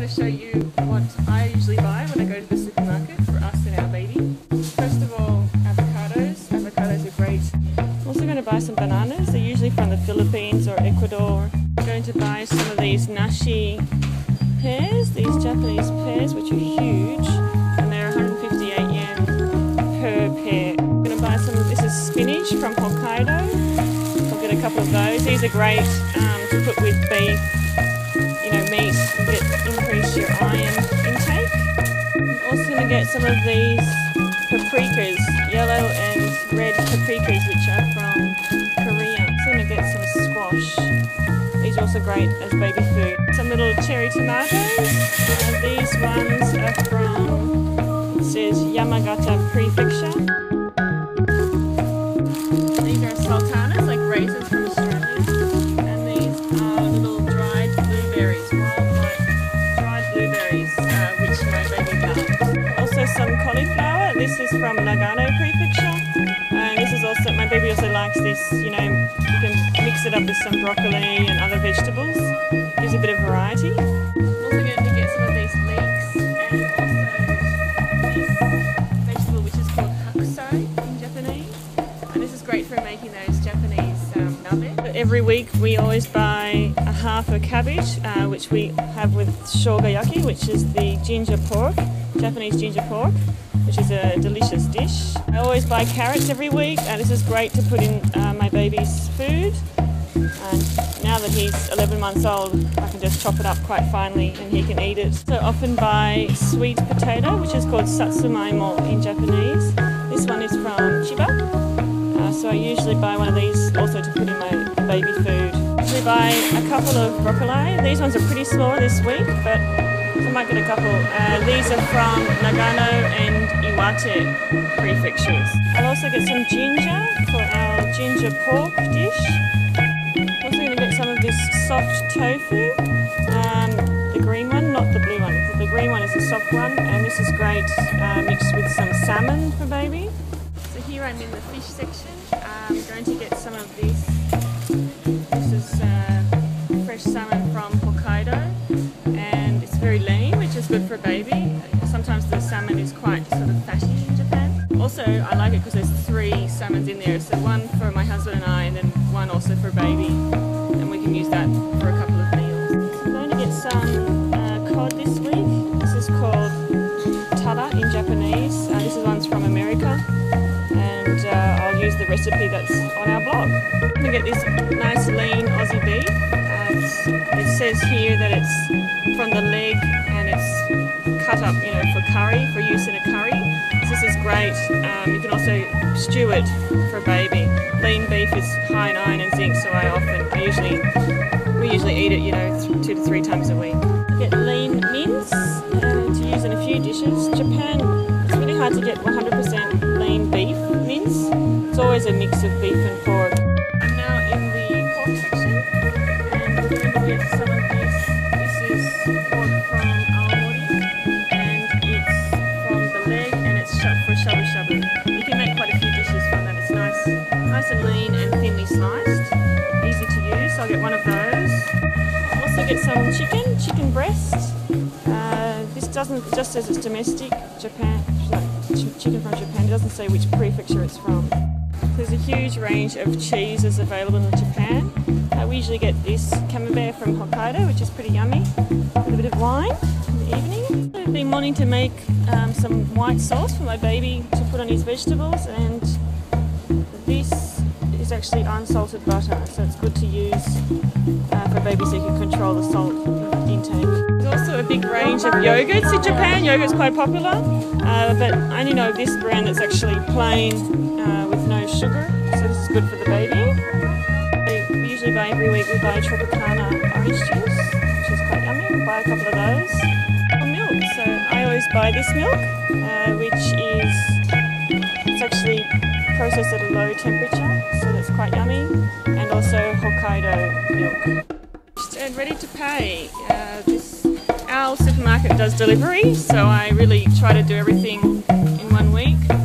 going to show you what I usually buy when I go to the supermarket for us and our baby. First of all, avocados. Avocados are great. I'm also going to buy some bananas. They're usually from the Philippines or Ecuador. I'm going to buy some of these nashi pears, these Japanese pears, which are huge, and they're 158 yen per pear. I'm going to buy some, this is spinach from Hokkaido. I'll get a couple of those. These are great to put with beef, you know, meat, and increase your iron intake. I'm also going to get some of these paprikas, yellow and red paprikas, which are from Korea. I'm also going to get some squash. These are also great as baby food. Some little cherry tomatoes, and these ones are from, it says Yamagata Prefecture. Some cauliflower. This is from Nagano Prefecture, and this is also, my baby also likes this, you know, you can mix it up with some broccoli and other vegetables. Gives a bit of variety. I'm also going to get some of these leeks and also this vegetable which is called hakusai in Japanese, and this is great for making those Japanese nabe. Every week we always buy a half a cabbage, which we have with shogayaki, which is the ginger pork. Japanese ginger pork, which is a delicious dish. I always buy carrots every week, and this is great to put in my baby's food. And now that he's 11 months old, I can just chop it up quite finely and he can eat it. So often buy sweet potato, which is called satsumaimo in Japanese. This one is from Chiba, so I usually buy one of these also to put in my baby food. I usually buy a couple of broccoli. These ones are pretty small this week, but I might get a couple. These are from Nagano and Iwate prefectures. I'll also get some ginger for our ginger pork dish. I'm also going to get some of this soft tofu, the green one, not the blue one. The green one is the soft one, and this is great mixed with some salmon for baby. So here I'm in the fish section. I'm going to get some of this. This is fresh salmon from Hokkaido, and it's very lean, which is good for a baby. Sometimes the salmon is quite sort of fatty in Japan. Also, I like it because there's three salmons in there, so one for my husband and I, and then one also for a baby, and we can use that for a couple of meals. So I'm going to get some cod this week. This is called tada in Japanese. This is one's from America, and I'll use the recipe that's on our blog. I'm going to get this nice lean Aussie beef. It says here that it's from the leg and it's cut up, you know, for curry, for use in a curry. So this is great. You can also stew it for a baby. Lean beef is high in iron and zinc, so we usually eat it, you know, 2 to 3 times a week. Get lean mince to use in a few dishes. Japan, it's really hard to get 100% lean beef mince. It's always a mix of beef and pork. I'm now in the pork section. Get some of this. This is pork from aomori, and it's from the leg, and it's for shabu shabu. You can make quite a few dishes from that. It's nice and lean and thinly sliced, easy to use. I'll get one of those. I'll also get some chicken breast. This doesn't, just as it's domestic Japan, like chicken from Japan, it doesn't say which prefecture it's from. There's a huge range of cheeses available in Japan. We usually get this camembert from Hokkaido, which is pretty yummy, with a bit of wine in the evening. I've been wanting to make some white sauce for my baby to put on his vegetables, and this is actually unsalted butter, so it's good to use for babies so you can control the salt intake. There's also a big range of yogurts in Japan. Yogurt's quite popular, but I only know of this brand that's actually plain with no sugar, so this is good for the baby. We buy every week, we buy Tropicana orange juice, which is quite yummy. We buy a couple of those. Or milk, so I always buy this milk, it's actually processed at a low temperature, so that's quite yummy. And also Hokkaido milk. And ready to pay. Our supermarket does delivery, so I really try to do everything in one week.